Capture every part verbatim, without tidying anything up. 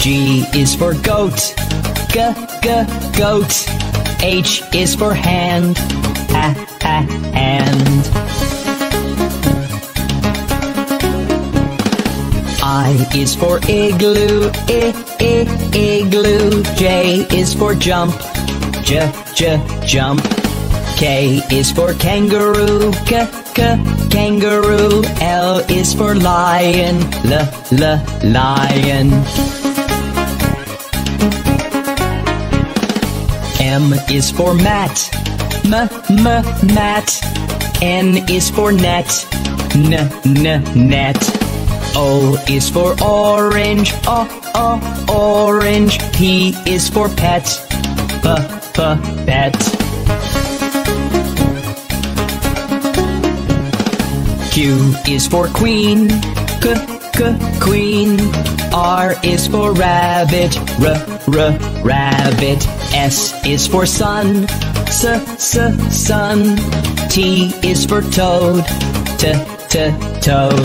G is for goat, g, g, goat. H is for hand, ha, ha, hand. I is for igloo, i, i, igloo. J is for jump, j, j, jump. K is for kangaroo, k, k, kangaroo. L is for lion, l, l, lion. M is for mat, m, m, mat. N is for net, n, n, net. O is for orange, o, o, orange. P is for pet, p, p, pet. Q is for queen, k, k, queen. R is for rabbit, r, r, rabbit. S is for sun, s, s, sun. T is for toad, t, t, toad.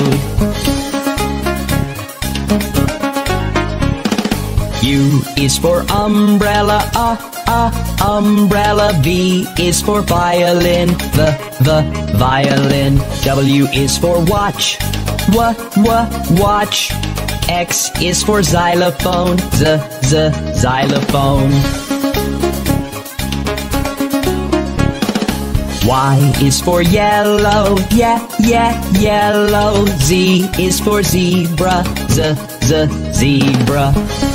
U is for umbrella, a, a, umbrella. V is for violin, v, the violin. W is for watch, w, w, watch. X is for xylophone, z, z, xylophone. Y is for yellow, yeah, yeah, yellow. Z is for zebra, z, z, zebra.